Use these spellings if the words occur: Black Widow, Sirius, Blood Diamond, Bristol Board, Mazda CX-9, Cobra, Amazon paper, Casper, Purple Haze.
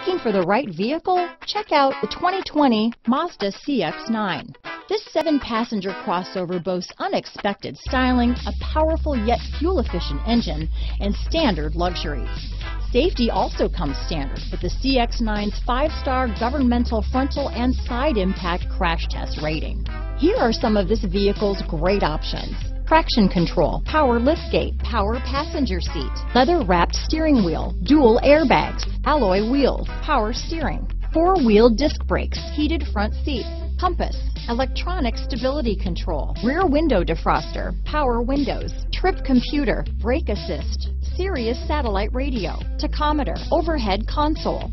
Looking for the right vehicle? Check out the 2020 Mazda CX-9. This 7-passenger crossover boasts unexpected styling, a powerful yet fuel-efficient engine, and standard luxury. Safety also comes standard with the CX-9's 5-star governmental frontal and side impact crash test rating. Here are some of this vehicle's great options: traction control, power liftgate, power passenger seat, leather-wrapped steering wheel, dual airbags, alloy wheels, power steering, 4-wheel disc brakes, heated front seats, compass, electronic stability control, rear window defroster, power windows, trip computer, brake assist, Sirius satellite radio, tachometer, overhead console.